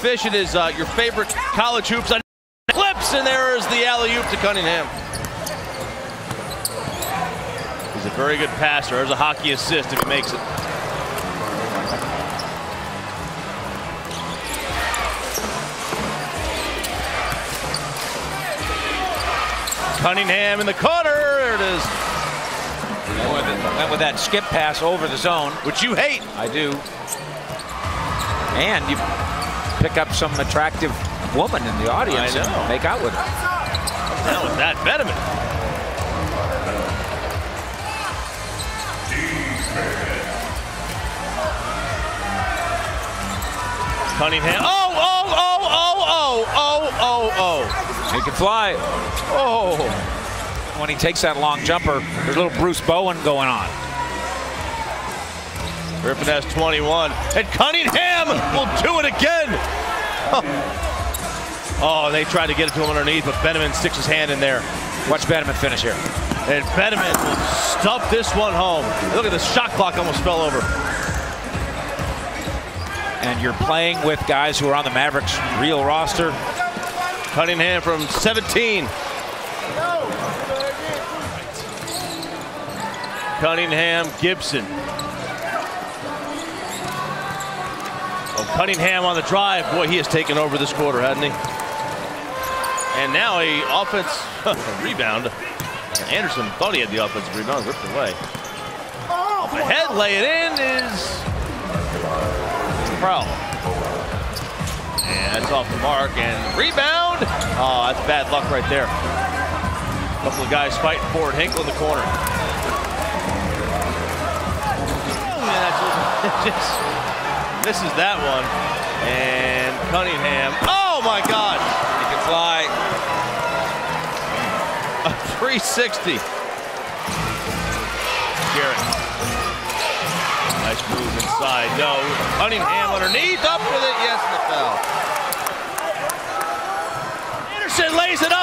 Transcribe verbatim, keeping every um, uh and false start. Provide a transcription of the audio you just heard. efficient as uh, your favorite college hoops. Clips, and there is the alley-oop to Cunningham. He's a very good passer. There's a hockey assist if he makes it. Cunningham in the corner. There it is. Boy, that went with that skip pass over the zone, which you hate. I do. And you pick up some attractive woman in the audience and make out with her. Now with that Benjamin. Cunningham. Oh, oh, oh, oh, oh, oh, oh, oh. He can fly. Oh. When he takes that long jumper, there's a little Bruce Bowen going on. Griffin has twenty-one. And Cunningham will do it again. Oh. Oh, they tried to get it to him underneath, but Benjamin sticks his hand in there. Watch Benjamin finish here. And Benjamin will stump this one home. Look at the shot clock, almost fell over. And you're playing with guys who are on the Mavericks' real roster. Cunningham from seventeen. Cunningham, Gibson. Oh, Cunningham on the drive. Boy, he has taken over this quarter, hasn't he? And now a offense rebound. Anderson thought he had the offensive rebound, ripped away. Oh, the head lay it in is Prowl. And that's off the mark and rebound. Oh, that's bad luck right there. A couple of guys fighting for it. Hinkle in the corner. And that's just misses that one. And Cunningham. Oh my God! He can fly. A three sixty. Garrett. Nice move inside. No. Cunningham underneath. Up with it. Yes, the foul. Anderson lays it up.